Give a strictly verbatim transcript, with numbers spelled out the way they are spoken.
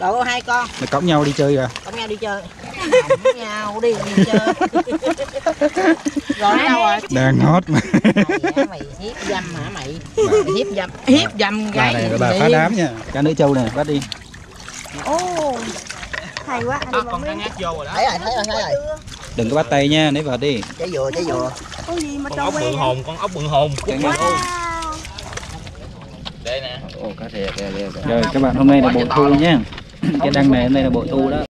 Đồ hai con. Mày cõng nhau đi chơi rồi. Cõng nhau đi chơi. Cõng nhau đi, đi chơi. Rồi đâu rồi? Đang hot mà. Mày, mày hiếp dâm hả mày? Mày hiếp dâm, hiếp dâm gái. Bà này bà phá đám nha. Cá nữ trâu nè, bắt đi. Ô. Hay quá. Anh con đang ngát vô rồi đó. Thấy rồi, thấy rồi, thấy rồi. Đừng có bắt tay nha, nãy vào đi. Trái dừa, trái dừa. Có gì mà trâu quen. Con ốc bự hồn, con ốc bự hồn. Đây nè. Ồ, cá rìa, rìa, rìa. Rồi các bạn, hôm nay là bộ thu nha. Cái đăng này hôm nay là bộ thu đó.